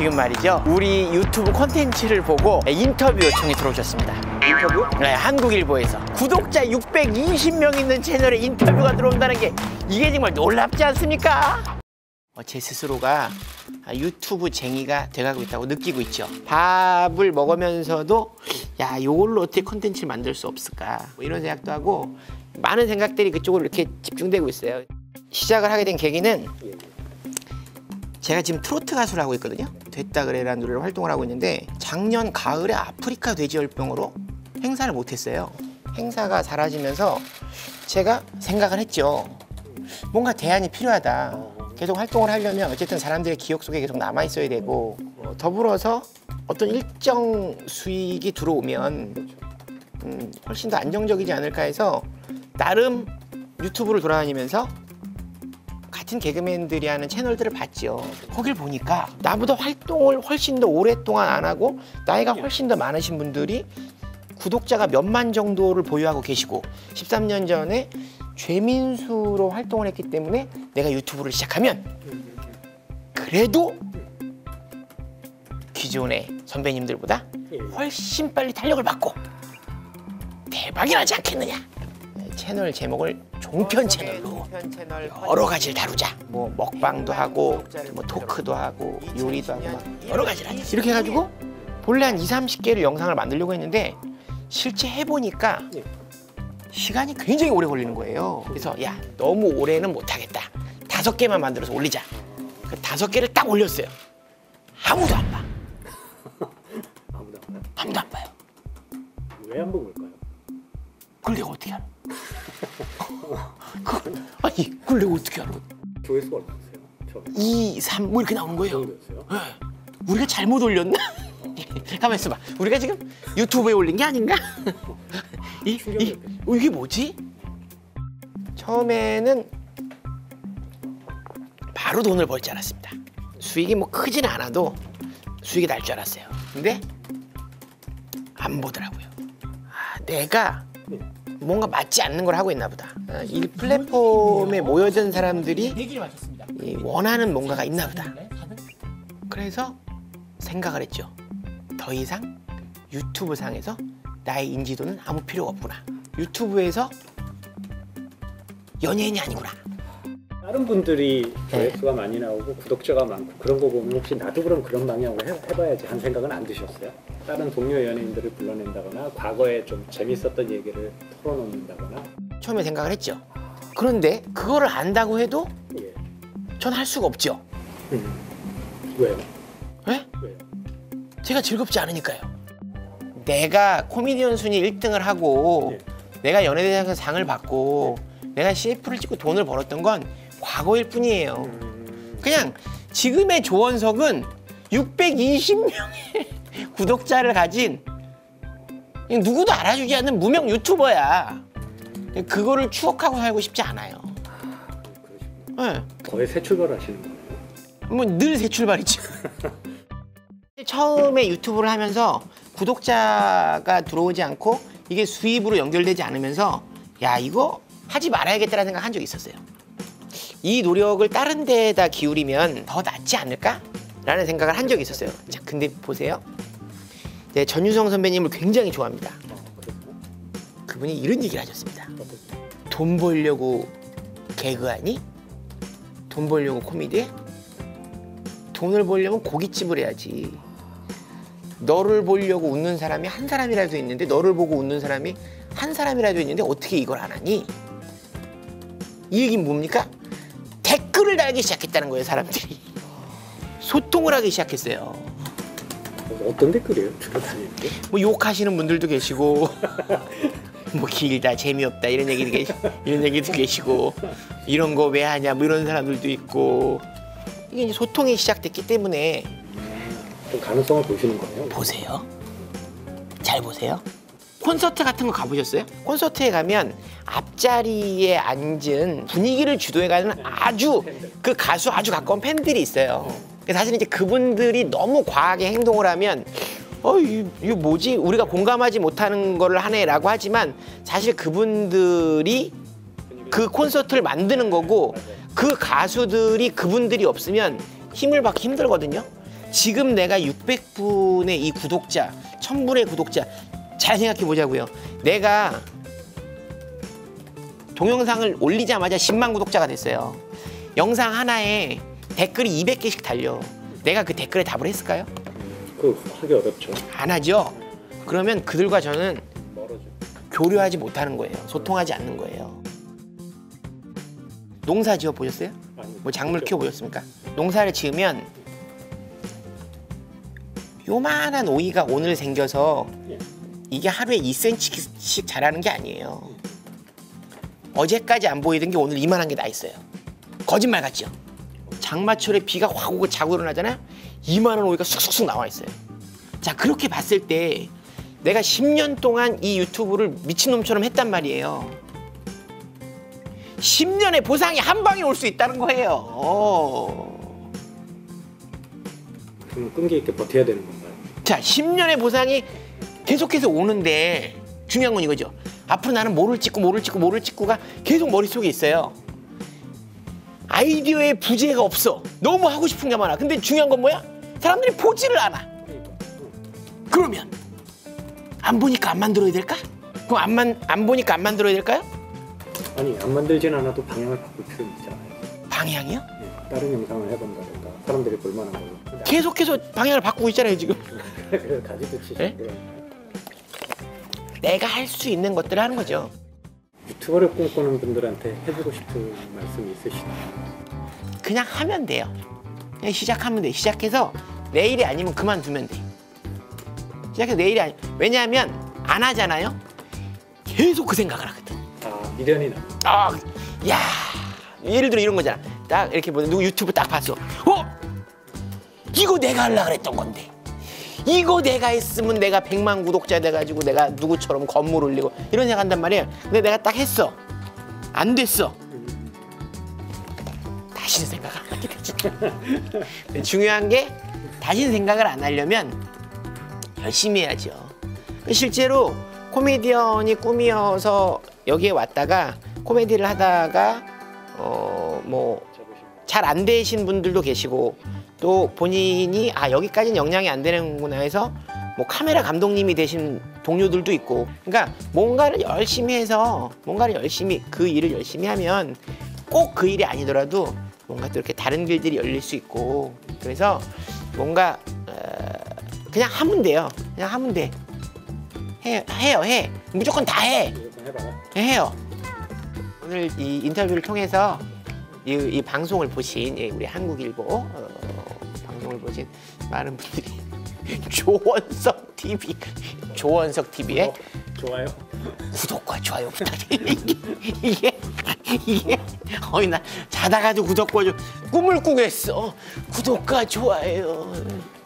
지금 말이죠, 우리 유튜브 콘텐츠를 보고 인터뷰 요청이 들어오셨습니다. 인터뷰? 네, 한국일보에서 구독자 620명 있는 채널에 인터뷰가 들어온다는 게 이게 정말 놀랍지 않습니까? 제 스스로가 유튜브 쟁이가 돼가고 있다고 느끼고 있죠. 밥을 먹으면서도 야, 요걸로 어떻게 콘텐츠를 만들 수 없을까, 뭐 이런 생각도 하고 많은 생각들이 그쪽으로 이렇게 집중되고 있어요. 시작을 하게 된 계기는 제가 지금 트로트 가수를 하고 있거든요. 됐다 그래라는 노래로 활동을 하고 있는데 작년 가을에 아프리카 돼지열병으로 행사를 못했어요. 행사가 사라지면서 제가 생각을 했죠. 뭔가 대안이 필요하다. 계속 활동을 하려면 어쨌든 사람들의 기억 속에 계속 남아있어야 되고 더불어서 어떤 일정 수익이 들어오면 훨씬 더 안정적이지 않을까 해서 나름 유튜브를 돌아다니면서 같은 개그맨들이 하는 채널들을 봤죠. 거길 보니까 나보다 활동을 훨씬 더 오랫동안 안 하고 나이가 훨씬 더 많으신 분들이 구독자가 몇만 정도를 보유하고 계시고 13년 전에 죄민수로 활동을 했기 때문에 내가 유튜브를 시작하면 그래도 기존의 선배님들보다 훨씬 빨리 탄력을 받고 대박이 나지 않겠느냐. 채널 제목을 종편 채널로 여러 가지를 다루자. 뭐 먹방도 하고 뭐 토크도 하고 요리도 하고 여러 가지를 하자. 이렇게 해가지고 본래 한 20~30개를 영상을 만들려고 했는데 실제 해보니까 시간이 굉장히 오래 걸리는 거예요. 그래서 야, 너무 오래는 못하겠다. 5개만 만들어서 올리자. 그 5개를 딱 올렸어요. 아무도 안 봐. 아무도 안 봐요. 왜 안 보고 올까요? 그걸 내가 어떻게 알아? 아니, 그걸 내가 어떻게 알아? 조회수가 얼마 있어요? 2, 3, 뭐 이렇게 나오는 거예요. 우리가 잘못 올렸나? 가만 있어봐. 우리가 지금 유튜브에 올린 게 아닌가? 이게 뭐지? 처음에는 바로 돈을 벌 줄 알았습니다. 수익이 뭐 크진 않아도 수익이 날 줄 알았어요. 근데 안 보더라고요. 아, 내가 뭔가 맞지 않는 걸 하고 있나 보다. 이 플랫폼에 모여든 사람들이 원하는 뭔가가 있나 보다. 그래서 생각을 했죠. 더 이상 유튜브상에서 나의 인지도는 아무 필요가 없구나. 유튜브에서 연예인이 아니구나. 다른 분들이 조회수가 많이 나오고 구독자가 많고 그런 거 보면 혹시 나도 그럼 그런 방향으로 해봐야지 한 생각은 안 드셨어요? 다른 동료 연예인들을 불러낸다거나 과거에 좀 재밌었던 얘기를 털어놓는다거나. 처음에 생각을 했죠. 그런데 그거를 안다고 해도 전 할 수가 없죠. 왜요? 네? 왜요? 제가 즐겁지 않으니까요. 내가 코미디언 순위 1등을 하고 내가 연예대상에서 상을 받고 내가 CF를 찍고 돈을 벌었던 건 과거일 뿐이에요. 그냥 지금의 조원석은 620명의 구독자를 가진 누구도 알아주지 않는 무명 유튜버야. 그거를 추억하고 살고 싶지 않아요. 네. 거의 새 출발하시는 거예요? 뭐 늘 새 출발이죠. 처음에 유튜브를 하면서 구독자가 들어오지 않고 이게 수입으로 연결되지 않으면서 야, 이거 하지 말아야겠다라는 생각 한 적이 있었어요. 이 노력을 다른 데에다 기울이면 더 낫지 않을까라는 생각을 한 적이 있었어요. 자, 근데 보세요. 네, 전유성 선배님을 굉장히 좋아합니다. 그분이 이런 얘기를 하셨습니다. 돈 벌려고 개그하니? 돈 벌려고 코미디에? 돈을 벌려면 고깃집을 해야지. 너를 보려고 웃는 사람이 한 사람이라도 있는데 너를 보고 웃는 사람이 한 사람이라도 있는데 어떻게 이걸 안 하니? 이 얘기는 뭡니까? 댓글을 달기 시작했다는 거예요. 사람들이 소통을 하기 시작했어요. 어떤 댓글이에요? 주로 달리는 게? 뭐 욕하시는 분들도 계시고 뭐 길다, 재미없다 이런 얘기도 계시고 이런 거 왜 하냐 뭐 이런 사람들도 있고 이게 이제 소통이 시작됐기 때문에 좀 가능성을 보시는 거예요? 보세요. 잘 보세요. 콘서트 같은 거 가보셨어요? 콘서트에 가면 앞자리에 앉은 분위기를 주도해가는 아주 그 가수 아주 가까운 팬들이 있어요. 사실 이제 그분들이 너무 과하게 행동을 하면 이거 뭐지? 우리가 공감하지 못하는 거를 하네라고 하지만 사실 그분들이 그 콘서트를 만드는 거고 그 가수들이 그분들이 없으면 힘을 받기 힘들거든요. 지금 내가 600분의 이 구독자, 1000분의 구독자 잘 생각해 보자고요. 내가 동영상을 올리자마자 10만 구독자가 됐어요. 영상 하나에 댓글이 200개씩 달려. 내가 그 댓글에 답을 했을까요? 그거 하기 어렵죠. 안 하죠? 그러면 그들과 저는 멀어져. 교류하지 못하는 거예요. 소통하지 않는 거예요. 농사 지어 보셨어요? 뭐 작물 키워 보셨습니까? 농사를 지으면 요만한 오이가 오늘 생겨서 이게 하루에 2cm씩 자라는 게 아니에요. 어제까지 안 보이던 게 오늘 이만한 게 나 있어요. 거짓말 같죠? 장마철에 비가 확 오고 자고 일어나잖아? 이만한 오이가 쑥쑥쑥 나와 있어요. 자, 그렇게 봤을 때 내가 10년 동안 이 유튜브를 미친놈처럼 했단 말이에요. 10년의 보상이 한 방에 올 수 있다는 거예요. 그럼 끈기 있게 버텨야 되는 건가요? 자, 10년의 보상이 계속해서 오는데 중요한 건 이거죠. 앞으로 나는 뭐를 찍고 뭐를 찍고 뭐를 찍고가 계속 머릿속에 있어요. 아이디어에 부재가 없어. 너무 하고 싶은 게 많아. 근데 중요한 건 뭐야? 사람들이 보지를 않아. 그러면 안 보니까 안 만들어야 될까? 그럼 안 보니까 안 만들어야 될까요? 아니, 안 만들진 않아도 방향을 바꿀 필요는 있잖아요. 방향이요? 네, 다른 영상을 해본다든가 사람들이 볼만한 걸로. 계속해서 방향을 바꾸고 있잖아요 지금. 그래서 가지도 치시는 거예요. 내가 할 수 있는 것들을 하는 거죠. 유튜버를 꿈꾸는 분들한테 해주고 싶은 말씀이 있으시나요? 그냥 하면 돼요. 그냥 시작하면 돼. 시작해서 내일이 아니면 그만두면 돼. 시작해서 내일이 아니. 왜냐하면 안 하잖아요. 계속 그 생각을 하거든. 아, 미련이 나. 아, 야, 예를 들어 이런 거잖아. 딱 이렇게 보는 누구 유튜브 딱 봤어. 이거 내가 하려고 그랬던 건데. 이거 내가 했으면 내가 100만 구독자 돼가지고 내가 누구처럼 건물 올리고 이런 생각 한단 말이에요. 근데 내가 딱 했어. 안 됐어. 다시는 생각을 안 하게 되지. 중요한 게 다시는 생각을 안 하려면 열심히 해야죠. 실제로 코미디언이 꿈이어서 여기에 왔다가 코미디를 하다가 뭐 잘 안 되신 분들도 계시고 또 본인이 아 여기까지는 역량이 안 되는구나 해서 뭐 카메라 감독님이 되신 동료들도 있고, 그러니까 뭔가를 열심히 해서 그 일을 열심히 하면 꼭 그 일이 아니더라도 뭔가 또 이렇게 다른 길들이 열릴 수 있고, 그래서 뭔가 그냥 하면 돼요. 그냥 하면 돼. 해요. 무조건 다 해. 해요. 오늘 이 인터뷰를 통해서 이 방송을 보신 우리 한국일보 방송을 보신 많은 분들이 조원석 TV, 조원석 TV에 좋아요, 구독과 좋아요 부탁드립니다. 이게 어이 나 자다가도 구독과 좋아요 꿈을 꾸겠어. 구독과 좋아요.